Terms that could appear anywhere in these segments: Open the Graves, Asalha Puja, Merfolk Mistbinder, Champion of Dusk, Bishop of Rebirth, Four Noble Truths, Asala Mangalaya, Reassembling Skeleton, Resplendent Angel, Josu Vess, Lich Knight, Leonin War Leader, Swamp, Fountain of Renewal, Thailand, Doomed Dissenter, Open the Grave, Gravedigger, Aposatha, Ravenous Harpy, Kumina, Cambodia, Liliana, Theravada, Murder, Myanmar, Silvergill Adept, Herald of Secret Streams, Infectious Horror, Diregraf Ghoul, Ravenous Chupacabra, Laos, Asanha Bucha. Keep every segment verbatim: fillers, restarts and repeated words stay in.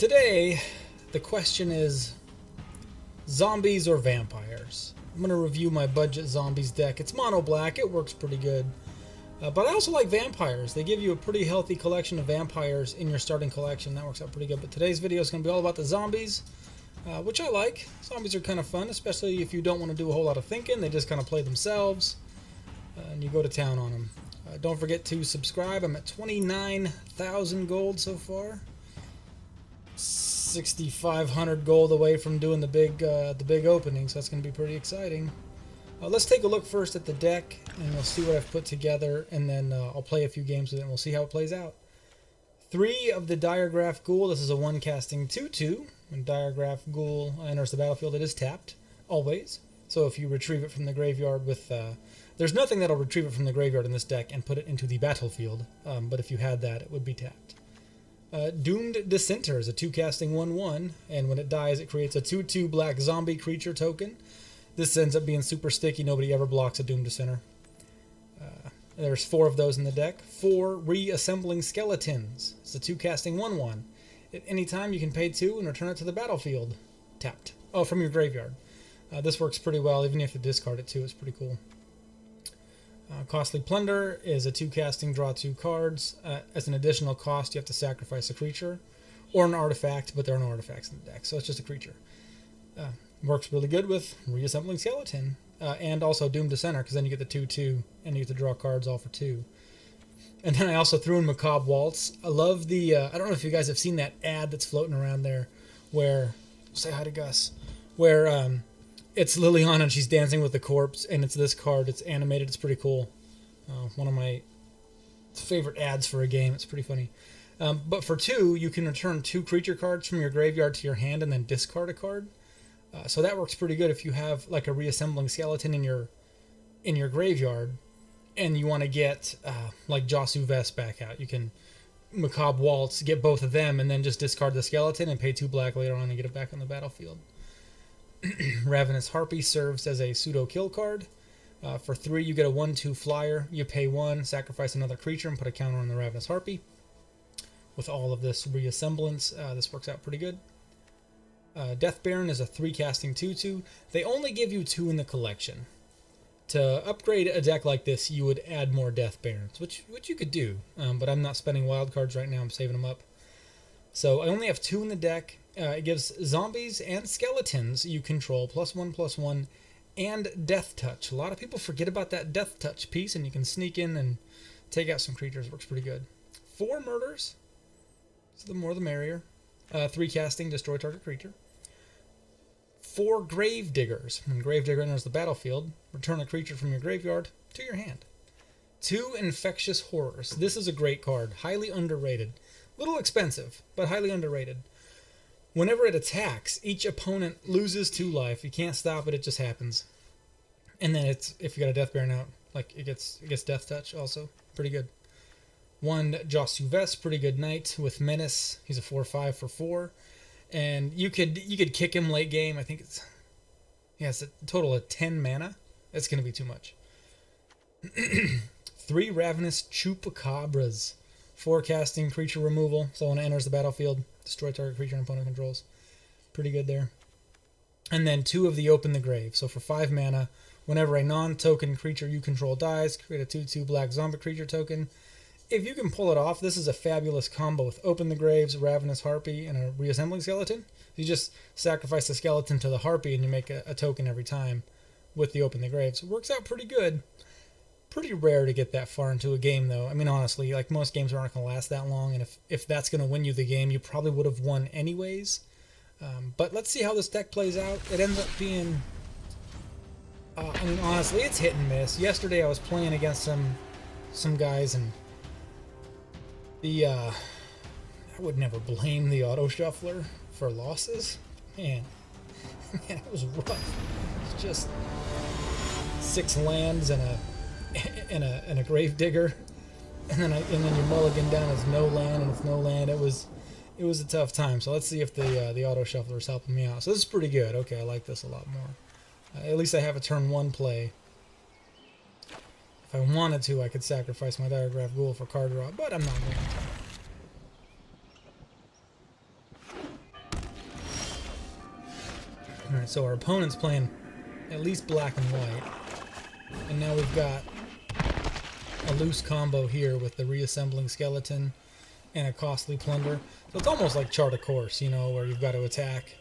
Today, the question is zombies or vampires. I'm going to review my budget zombies deck. It's mono black. It works pretty good. Uh, but I also like vampires. They give you a pretty healthy collection of vampires in your starting collection. That works out pretty good. But today's video is going to be all about the zombies, uh, which I like. Zombies are kind of fun, especially if you don't want to do a whole lot of thinking. They just kind of play themselves, uh, and you go to town on them. Uh, don't forget to subscribe. I'm at twenty-nine thousand gold so far. sixty-five hundred gold away from doing the big uh, the big opening, so that's going to be pretty exciting. Uh, let's take a look first at the deck, and we'll see what I've put together, and then uh, I'll play a few games with it, and we'll see how it plays out. Three of the Diregraf Ghoul. This is a one-casting two two. When Diregraf Ghoul enters the battlefield, it is tapped, always. So if you retrieve it from the graveyard with... Uh, there's nothing that'll retrieve it from the graveyard in this deck and put it into the battlefield, um, but if you had that, it would be tapped. Uh, Doomed Dissenter is a two-casting one one, and when it dies, it creates a two two black zombie creature token. This ends up being super sticky. Nobody ever blocks a Doomed Dissenter. Uh, there's four of those in the deck. Four Reassembling Skeletons. It's a two-casting one one. At any time, you can pay two and return it to the battlefield. Tapped. Oh, from your graveyard. Uh, this works pretty well, even if you discard it too. It's pretty cool. Uh, Costly Plunder is a two-casting draw two cards. Uh, as an additional cost, you have to sacrifice a creature or an artifact, but there are no artifacts in the deck, so it's just a creature. Uh, works really good with Reassembling Skeleton uh, and also Doomed Dissenter, because then you get the two two and you get to draw cards all for two. And then I also threw in Macabre Waltz. I love the... Uh, I don't know if you guys have seen that ad that's floating around there where... Say hi to Gus. Where... Um, It's Liliana, and she's dancing with the corpse, and it's this card. It's animated. It's pretty cool. Uh, one of my favorite ads for a game. It's pretty funny. Um, but for two, you can return two creature cards from your graveyard to your hand and then discard a card. Uh, so that works pretty good if you have like a Reassembling Skeleton in your in your graveyard, and you want to get uh, like Josu Vess back out. You can Macabre Waltz, get both of them, and then just discard the skeleton and pay two black later on and get it back on the battlefield. Ravenous Harpy serves as a pseudo-kill card. Uh, for three, you get a one two flyer. You pay one, sacrifice another creature, and put a counter on the Ravenous Harpy. With all of this reassemblance, uh, this works out pretty good. Uh, Death Baron is a three-casting two two. They only give you two in the collection. To upgrade a deck like this, you would add more Death Barons, which, which you could do. Um, but I'm not spending wild cards right now. I'm saving them up. So I only have two in the deck. Uh, it gives zombies and skeletons you control plus one, plus one, and death touch. A lot of people forget about that death touch piece, and you can sneak in and take out some creatures. Works pretty good. Four murders, so the more the merrier. Uh, three casting, destroy target creature. Four gravediggers. When Gravedigger enters the battlefield, return a creature from your graveyard to your hand. Two Infectious Horrors. This is a great card, highly underrated. Little expensive, but highly underrated. Whenever it attacks, each opponent loses two life. You can't stop it; it just happens. And then it's if you got a Death Baron out, like it gets it gets Death Touch also, pretty good. One Josu Vess, pretty good knight with menace. He's a four five for four, and you could you could kick him late game. I think it's yeah, it's a total of ten mana. That's gonna be too much. Three Ravenous Chupacabras. Forecasting creature removal, so when it enters the battlefield, destroy target creature and opponent controls. Pretty good there. And then two of the Open the Grave. So for five mana, whenever a non-token creature you control dies, create a two two black zombie creature token. If you can pull it off, this is a fabulous combo with Open the Graves, Ravenous Harpy, and a Reassembling Skeleton. You just sacrifice the skeleton to the harpy and you make a, a token every time with the Open the Graves. It works out pretty good. Pretty rare to get that far into a game, though. I mean, honestly, like most games aren't going to last that long, and if, if that's going to win you the game, you probably would have won anyways. Um, but let's see how this deck plays out. It ends up being... Uh, I mean, honestly, it's hit and miss. Yesterday I was playing against some some guys, and the... Uh, I would never blame the auto shuffler for losses. Man, man, it was rough. It's just six lands and a... and a and a Gravedigger, and then I, and then you mulligan down as no land, and it's no land. It was it was a tough time. So let's see if the uh, the auto shuffler is helping me out. So this is pretty good. Okay, I like this a lot more. Uh, at least I have a turn one play. If I wanted to, I could sacrifice my Diregraf Ghoul for card draw, but I'm not going to. Alright, so our opponent's playing at least black and white. And now we've got a loose combo here with the Reassembling Skeleton and a Costly Plunder. So it's almost like Chart a Course, you know, where you've got to attack.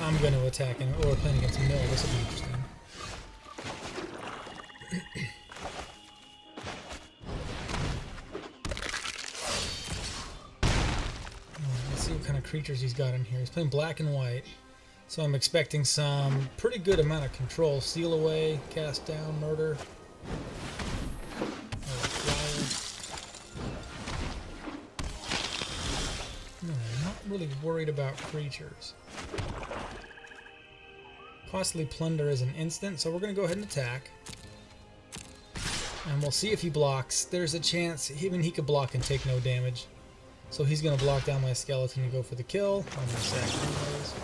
I'm going to attack, and oh, we're playing against Mill. This will be interesting. Let's see what kind of creatures he's got in here. He's playing black and white, so I'm expecting some pretty good amount of control. Seal Away, Cast Down, Murder. Really worried about creatures. Costly Plunder is an instant, so we're going to go ahead and attack. And we'll see if he blocks. There's a chance, even he could block and take no damage. So he's going to block down my skeleton and go for the kill. I'm going to sack anyways.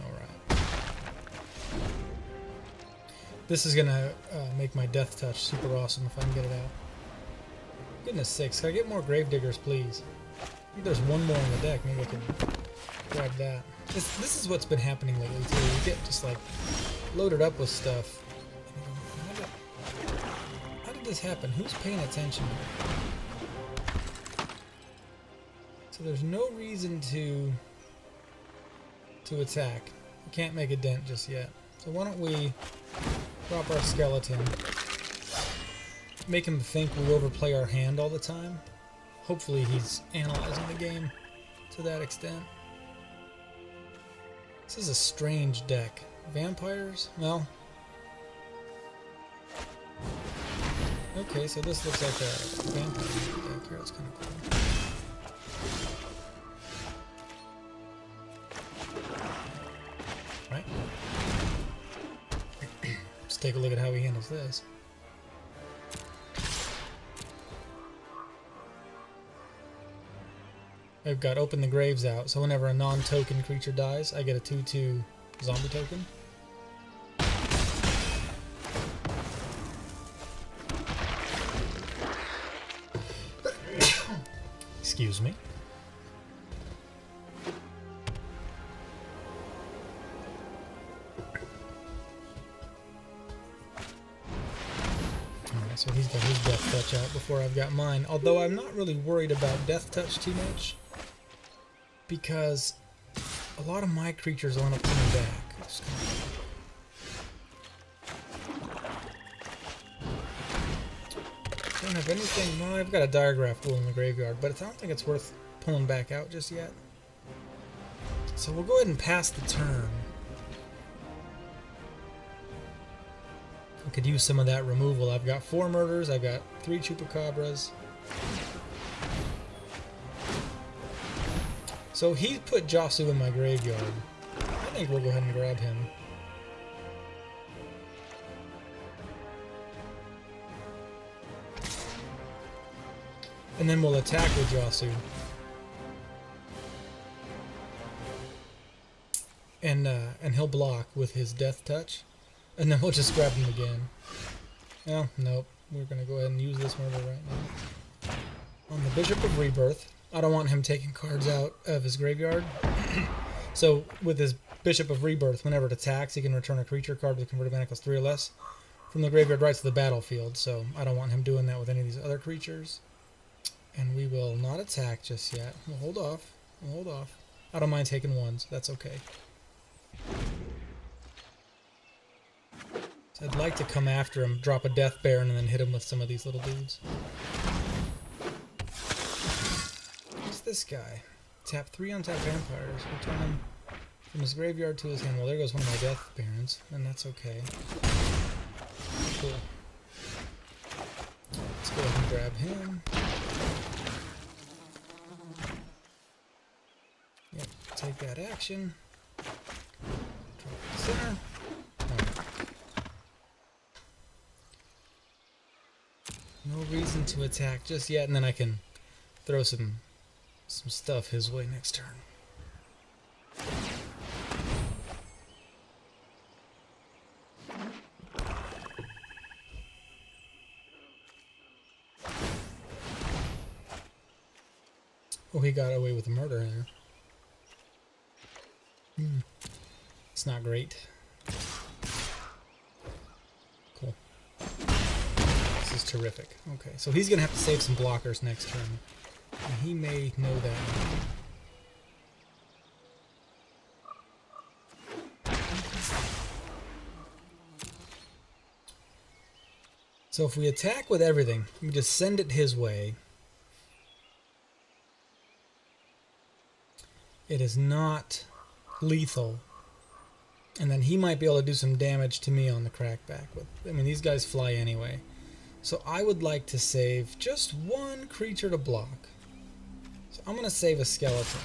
Alright. This is going to uh, make my death touch super awesome if I can get it out. Goodness sakes, can I get more Gravediggers, please? I think there's one more on the deck. Maybe I can grab that. This, this is what's been happening lately, too. You get just, like, loaded up with stuff. How did, how did this happen? Who's paying attention? So there's no reason to, to attack. We can't make a dent just yet. So why don't we drop our skeleton? Make him think we overplay our hand all the time. Hopefully he's analyzing the game to that extent. This is a strange deck. Vampires? Well. Okay, so this looks like a vampire deck here. That's kind of cool. Right? Let's take a look at how he handles this. I've got Open the Graves out, so whenever a non-token creature dies, I get a two two zombie token. Excuse me. Alright, so he's got his Death Touch out before I've got mine, although I'm not really worried about Death Touch too much. Because a lot of my creatures end up coming back. Just gonna... Don't have anything. No, I've got a Diregraf Ghoul in the graveyard, but I don't think it's worth pulling back out just yet. So we'll go ahead and pass the turn. I could use some of that removal. I've got four murders. I've got three Chupacabras. So he put Josu in my graveyard. I think we'll go ahead and grab him. And then we'll attack with Josu. And, uh, and he'll block with his Death Touch. And then we'll just grab him again. Oh, nope. We're going to go ahead and use this murder right now. On the Bishop of Rebirth. I don't want him taking cards out of his graveyard. So with his Bishop of Rebirth, whenever it attacks, he can return a creature card with converted mana cost three or less from the graveyard right to the battlefield. So I don't want him doing that with any of these other creatures. And we will not attack just yet. We'll hold off. We'll hold off. I don't mind taking ones. That's okay. So I'd like to come after him, drop a Death Baron, and then hit him with some of these little dudes. This guy. Tap three untapped vampires. Return him from his graveyard to his hand. Well, there goes one of my Death Barons, and that's okay. Cool. Let's go ahead and grab him. Yep, take that action. Drop it to center. Alright. No reason to attack just yet, and then I can throw some Some stuff his way next turn. Oh, he got away with the murder there. Hmm. It's not great. Cool. This is terrific. Okay, so he's going to have to save some blockers next turn. And he may know that now. So if we attack with everything, we just send it his way. It is not lethal. And then he might be able to do some damage to me on the crackback. With, I mean, these guys fly anyway. So I would like to save just one creature to block. So I'm going to save a skeleton.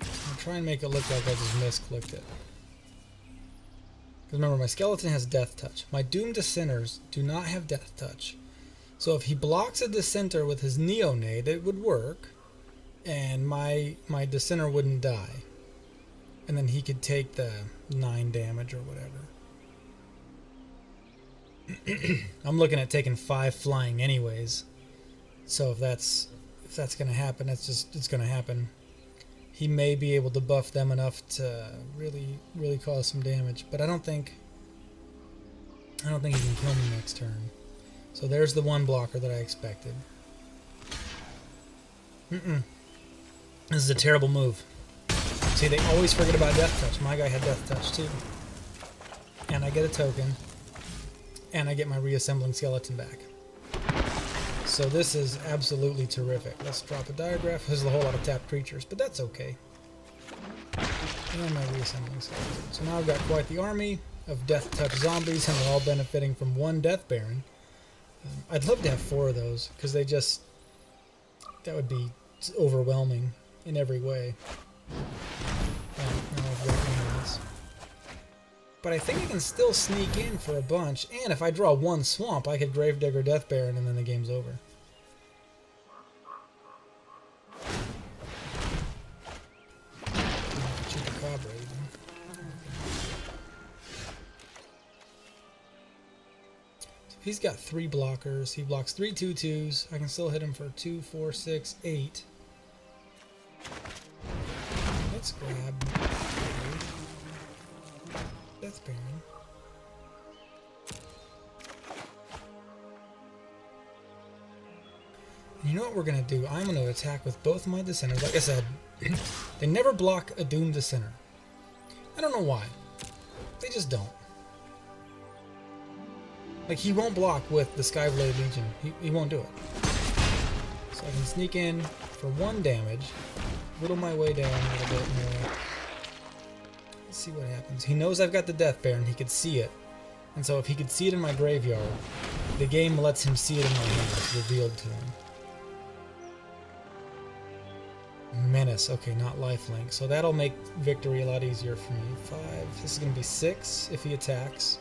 I'll try and make it look like I just misclicked it. Remember, my skeleton has death touch. My doomed dissenters do not have death touch. So if he blocks a dissenter with his neonate, it would work. And my my dissenter wouldn't die. And then he could take the nine damage or whatever. I'm looking at taking five flying anyways. So if that's if that's gonna happen, that's just it's gonna happen. He may be able to buff them enough to really, really cause some damage, but I don't think, I don't think he can kill me next turn. So there's the one blocker that I expected. Mm-mm. This is a terrible move. See, they always forget about death touch. My guy had death touch too. And I get a token, and I get my reassembling skeleton back. So this is absolutely terrific. Let's drop a Diregraf. There's a whole lot of tapped creatures, but that's okay. And my reassembling skeleton. So now I've got quite the army of death touch zombies, and they're all benefiting from one Death Baron. Um, I'd love to have four of those, because they just... that would be overwhelming in every way. Um, now I've got enemies. But I think I can still sneak in for a bunch, and if I draw one swamp, I could Gravedigger Death Baron, and then the game's over. Chupacabra, even. So he's got three blockers. He blocks three two twos. I can still hit him for two, four, six, eight. Let's grab. Death Baron. And you know what we're going to do? I'm going to attack with both my dissenters. Like I said, they never block a doomed dissenter. I don't know why. They just don't. Like, he won't block with the Skyblade Legion. He, he won't do it. So I can sneak in for one damage, whittle my way down a little bit more. Let's see what happens. He knows I've got the Death Baron. He could see it. And so if he could see it in my graveyard, the game lets him see it in my hand. It's revealed to him. Menace. Okay, not lifelink. So that'll make victory a lot easier for me. Five. This is going to be six if he attacks.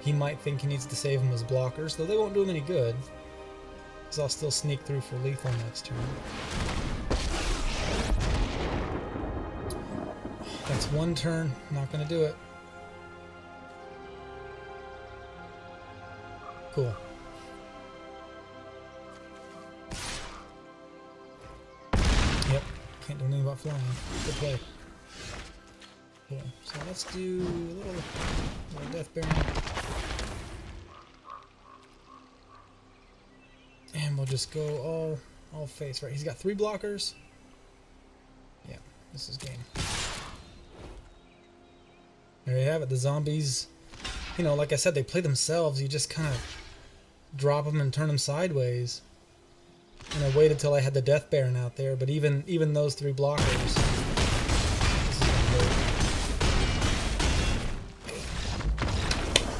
He might think he needs to save him as blockers, though they won't do him any good. Because I'll still sneak through for lethal next turn. That's one turn. Not gonna do it. Cool. Yep. Can't do anything about flying. Good play. Cool. So let's do a little, a little Death Baron. And we'll just go all, all face. Right, he's got three blockers. Yeah, this is game. There you have it. The zombies, you know, like I said, they play themselves. You just kind of drop them and turn them sideways. And I waited till I had the Death Baron out there, but even even those three blockers. This is gonna work.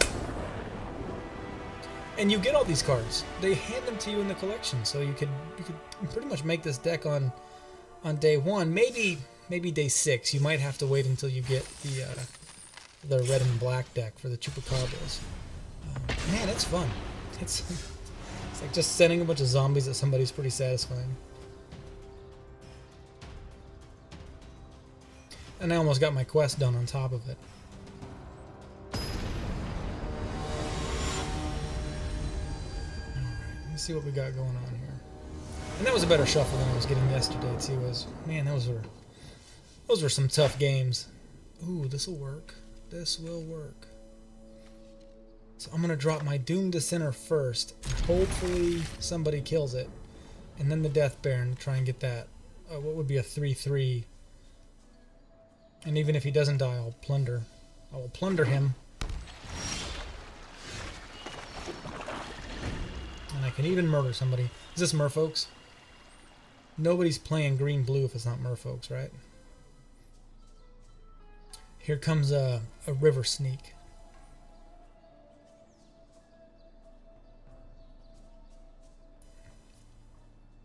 And you get all these cards. They hand them to you in the collection, so you could you could pretty much make this deck on on day one, maybe maybe day six. You might have to wait until you get the. Uh, the red and black deck for the Chupacabras. Um, man, it's fun. It's, it's like just sending a bunch of zombies at somebody's pretty satisfying. And I almost got my quest done on top of it. Alright, let's see what we got going on here. And that was a better shuffle than I was getting yesterday, too. Was, man, those were, those were some tough games. Ooh, this will work. This will work. So I'm going to drop my Doomed Dissenter first. Hopefully somebody kills it. And then the Death Baron, try and get that. Uh, what would be a three three? And even if he doesn't die, I'll plunder. I will plunder him. And I can even murder somebody. Is this Merfolks? Nobody's playing green-blue if it's not Merfolks, right? Here comes a, a River Sneak.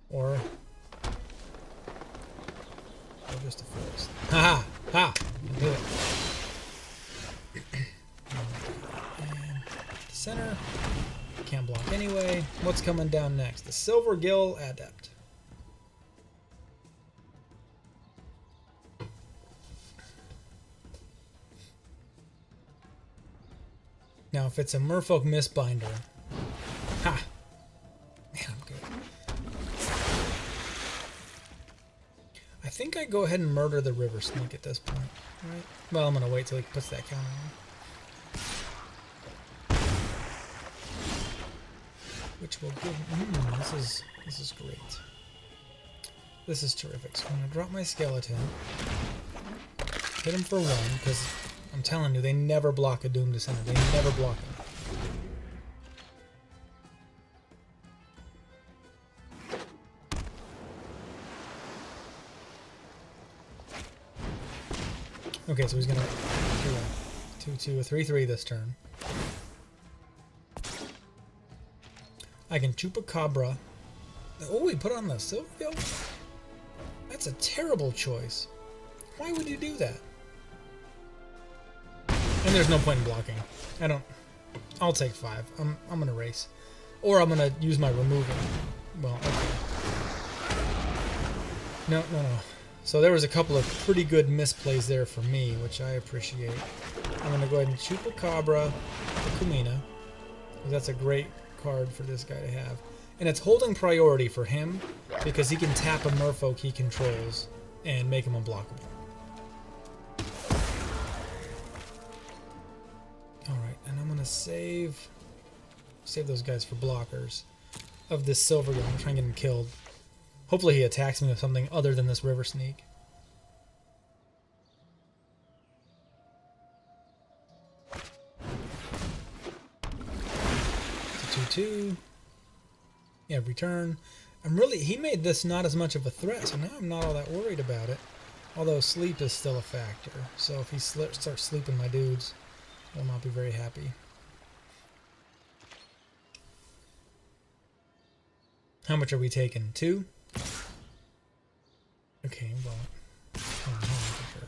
Or, or just a forest. Ha ha! Ha! I did it. And center. Can't block anyway. What's coming down next? The Silvergill Adept. Now, if it's a Merfolk Mistbinder, ha! Man, I'm good. I think I go ahead and murder the River Sneak at this point, right? Well, I'm gonna wait till he puts that counter on, which will give. Mm, this is this is great. This is terrific. So I'm gonna drop my skeleton, hit him for one because. I'm telling you, they never block a Doomed Dissenter. They never block him. Okay, so he's gonna do a two two, a three three this turn. I can Chupacabra. Oh, we put on the Silvergill? That's a terrible choice. Why would you do that? And there's no point in blocking. I don't... I'll take five. I'm, I'm going to race. Or I'm going to use my removal. Well, okay. No, no, no. So there was a couple of pretty good misplays there for me, which I appreciate. I'm going to go ahead and Chupacabra the Kumina. That's a great card for this guy to have. And it's holding priority for him, because he can tap a Merfolk he controls and make him unblockable. Save save those guys for blockers of this Silvergill. I'm trying to get him killed. Hopefully he attacks me with something other than this River Sneak. two two. Yeah, return. I'm really... He made this not as much of a threat, so now I'm not all that worried about it. Although sleep is still a factor. So if he sl- starts sleeping my dudes, I will not be very happy. How much are we taking? Two? Okay, well, oh, for sure.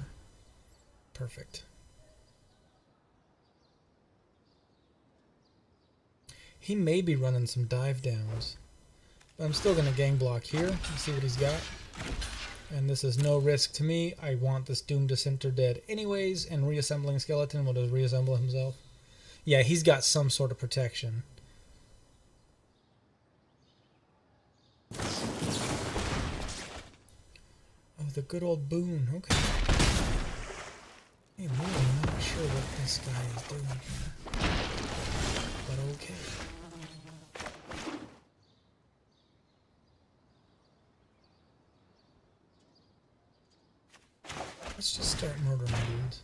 Perfect. He may be running some dive downs, but I'm still gonna gang block here and see what he's got. And this is no risk to me. I want this Doomed Dissenter dead anyways, and Reassembling Skeleton will just reassemble himself. Yeah, he's got some sort of protection. The good old Boone. Okay. Hey, man, I'm not sure what this guy is doing here, but okay. Let's just start murdering dudes.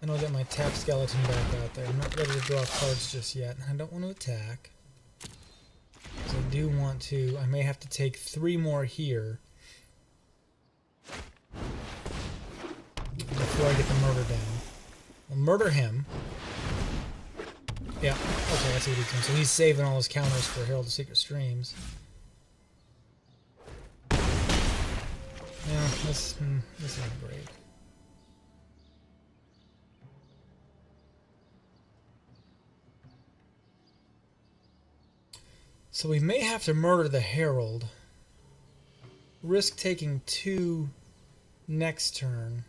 And I'll get my tap skeleton back out there. I'm not ready to draw cards just yet. I don't want to attack. I do want to, I may have to take three more here before I get the murder down. I'll murder him. Yeah, okay, I see what he's doing. So he's saving all his counters for Herald of Secret Streams. Yeah, this, mm, this isn't great. So we may have to murder the Herald. Risk taking two next turn.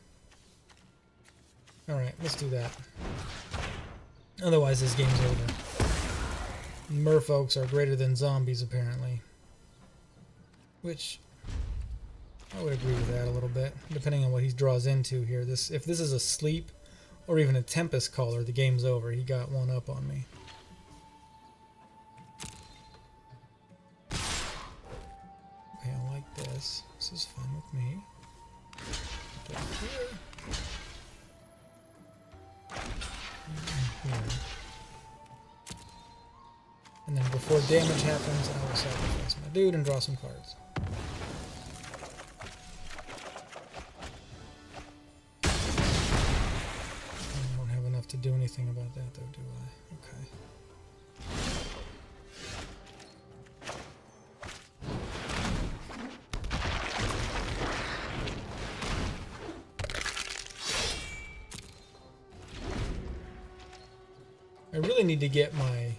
Alright, let's do that. Otherwise this game's over. merfolks are greater than zombies, apparently. Which, I would agree with that a little bit, depending on what he draws into here. This, if this is a sleep or even a Tempest Caller, the game's over. He got one up on me. Okay, I like this. This is fine with me. Put it here. And here. And then before damage happens, I will sacrifice my dude and draw some cards. I don't have enough to do anything about that though, do I? Okay. I really need to get my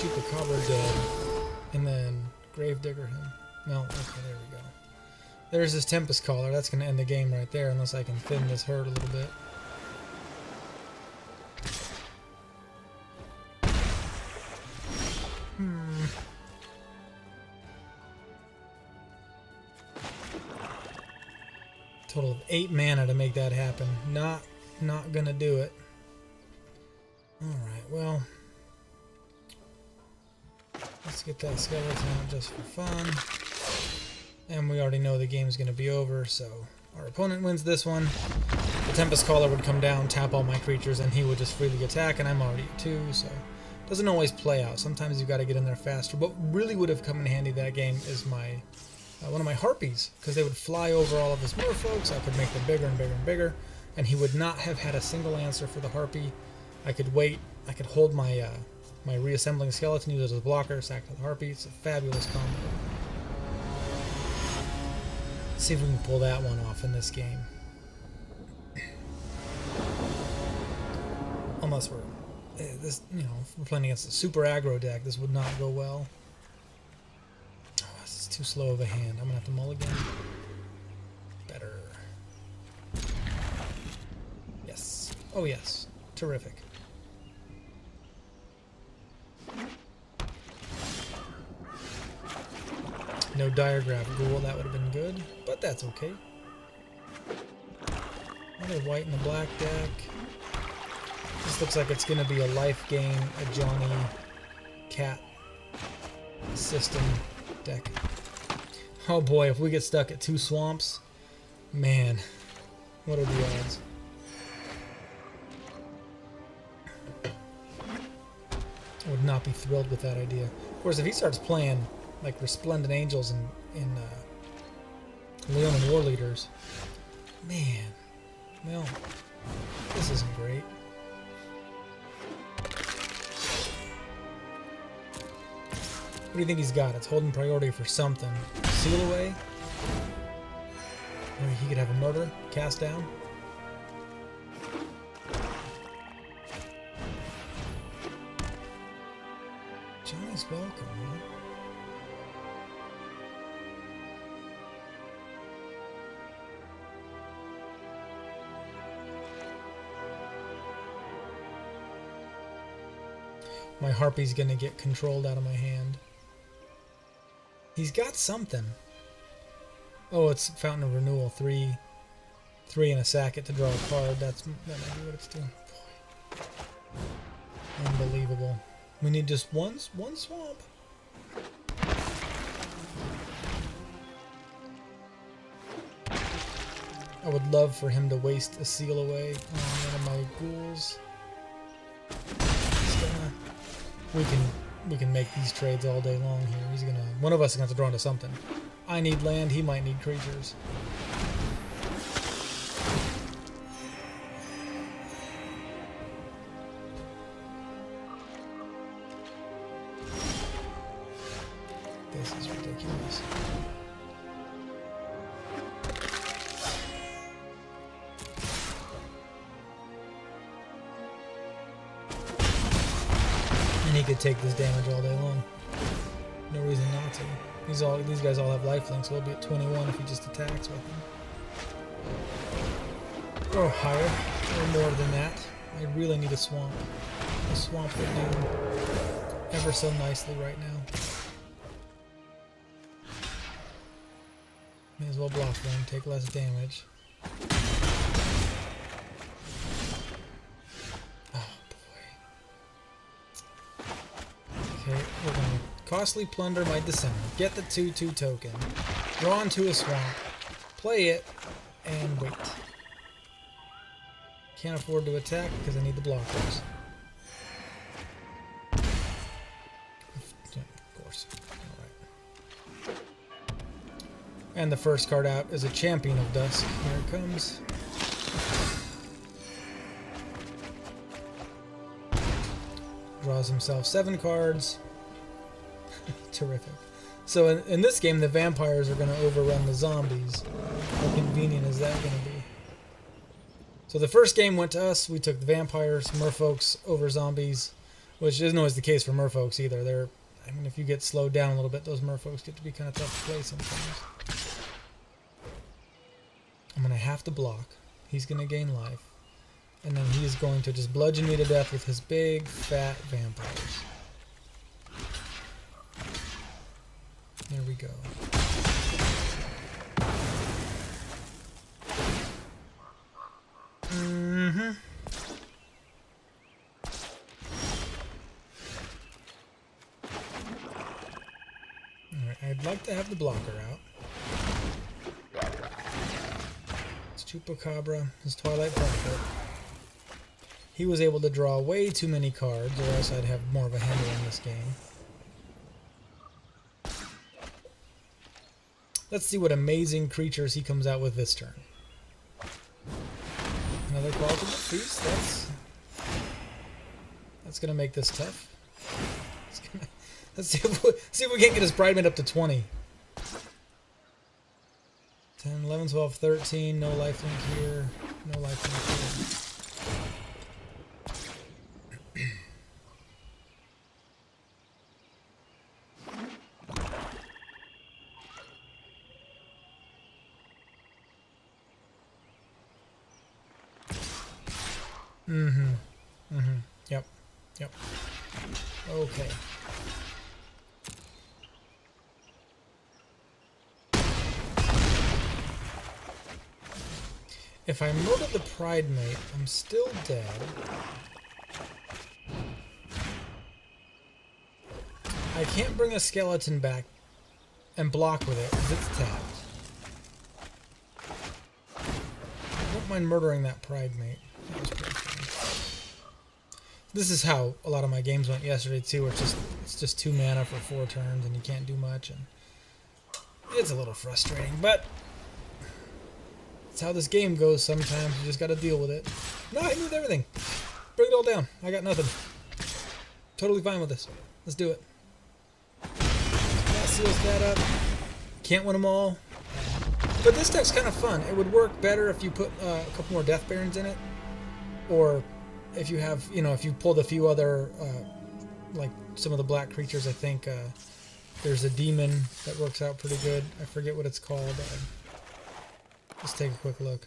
Chupacabra dead, and then Gravedigger him. No, okay, there we go. There's this Tempest Caller. That's going to end the game right there, unless I can thin this herd a little bit. Hmm. Total of eight mana to make that happen. Not, not going to do it. Alright, well, let's get that skeleton out just for fun. And we already know the game's going to be over, so our opponent wins this one. The Tempest Caller would come down, tap all my creatures, and he would just freely attack, and I'm already at two, so it doesn't always play out. Sometimes you've got to get in there faster. What really would have come in handy that game is my uh, one of my harpies, because they would fly over all of his merfolks. I could make them bigger and bigger and bigger, and he would not have had a single answer for the harpy. I could wait, I could hold my uh, my Reassembling Skeleton, use it as a blocker, sack to the Harpy. It's a fabulous combo. Let's see if we can pull that one off in this game. Unless we're, this, you know, if we're playing against a super aggro deck, this would not go well. Oh, this is too slow of a hand. I'm going to have to mulligan. Better. Yes. Oh yes. Terrific. No Diregraf Ghoul, that would have been good, but that's okay. Another white and a black deck. This looks like it's going to be a life game, a Johnny Cat system deck. Oh boy, if we get stuck at two swamps, man, what are the odds? I would not be thrilled with that idea. Of course, if he starts playing like Resplendent Angels and, and uh, Leonin War Leaders, man, well, this isn't great. What do you think he's got? It's holding priority for something. Seal away. Maybe he could have a murder cast down. Johnny's welcome, man. My harpy's gonna get controlled out of my hand. He's got something. Oh, it's Fountain of Renewal. Three, three and a sack it to draw a card. That's that might be what it's doing. Boy. Unbelievable. We need just one, one swamp. I would love for him to waste a seal away on one of my ghouls. He's gonna, we can we can make these trades all day long here. He's gonna one of us is gonna have to draw into something. I need land. He might need creatures. This is ridiculous. And he could take this damage all day long. No reason not to. These all these guys all have lifelink, so we'll be at twenty-one if he just attacks with them. Or higher, or more than that. I really need a swamp. the Swamp would do ever so nicely right now. May as well block them, take less damage. Costly Plunder my Dissenter. Get the two two token. Drawn to a swamp. Play it. And wait. Can't afford to attack because I need the blockers. Of course. Alright. And the first card out is a Champion of Dusk. Here it comes. Draws himself seven cards. Terrific. So in, in this game, the vampires are going to overrun the zombies. How convenient is that going to be? So the first game went to us. We took the vampires, merfolks over zombies, which isn't always the case for merfolks either. They're, I mean, if you get slowed down a little bit, those merfolks get to be kind of tough to play sometimes. I'm going to have to block. He's going to gain life. And then he is going to just bludgeon me to death with his big, fat vampires. There we go. Mm-hmm. Alright, I'd like to have the blocker out. It's Chupacabra, his Twilight Prophet. He was able to draw way too many cards, or else I'd have more of a handle in this game. Let's see what amazing creatures he comes out with this turn. Another quality piece. That's that's gonna make this tough. It's gonna, let's see if we, see if we can't get his Pride Mate up to twenty. ten, eleven, twelve, thirteen. No lifelink here. No lifelink here. Mm-hmm. Mm-hmm. Yep. Yep. Okay. If I murder the Pride Mate, I'm still dead. I can't bring a skeleton back and block with it because it's tapped. I don't mind murdering that Pride Mate. That was pretty fun. This is how a lot of my games went yesterday too, where it's just it's just two mana for four turns and you can't do much, and it's a little frustrating, but it's how this game goes sometimes. You just gotta deal with it. No, I moved everything. Bring it all down. I got nothing. Totally fine with this. Let's do it. That seals that up. Can't win them all. But this deck's kind of fun. It would work better if you put uh, a couple more Death Barons in it, or if you have, you know, if you pulled a few other, uh, like some of the black creatures. I think uh, there's a demon that works out pretty good. I forget what it's called. Uh, let's take a quick look.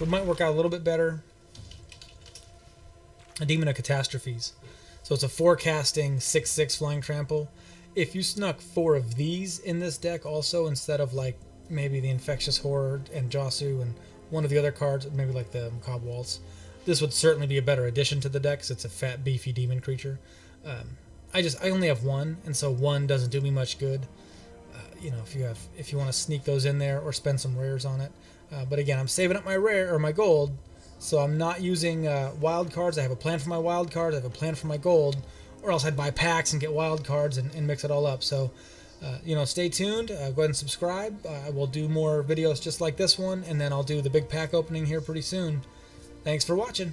It might work out a little bit better. A Demon of Catastrophes. So it's a forecasting six six flying trample. If you snuck four of these in this deck also, instead of like maybe the Infectious Horror and Josu and one of the other cards, maybe like the Macabre Waltz, this would certainly be a better addition to the deck, because it's a fat, beefy demon creature. Um, I just I only have one, and so one doesn't do me much good. Uh, you know, if you have if you want to sneak those in there or spend some rares on it. Uh, but again, I'm saving up my rare or my gold, so I'm not using uh, wild cards. I have a plan for my wild cards. I have a plan for my gold, or else I'd buy packs and get wild cards and, and mix it all up. So, uh, you know, stay tuned. Uh, go ahead and subscribe. I uh, will do more videos just like this one, and then I'll do the big pack opening here pretty soon. Thanks for watching.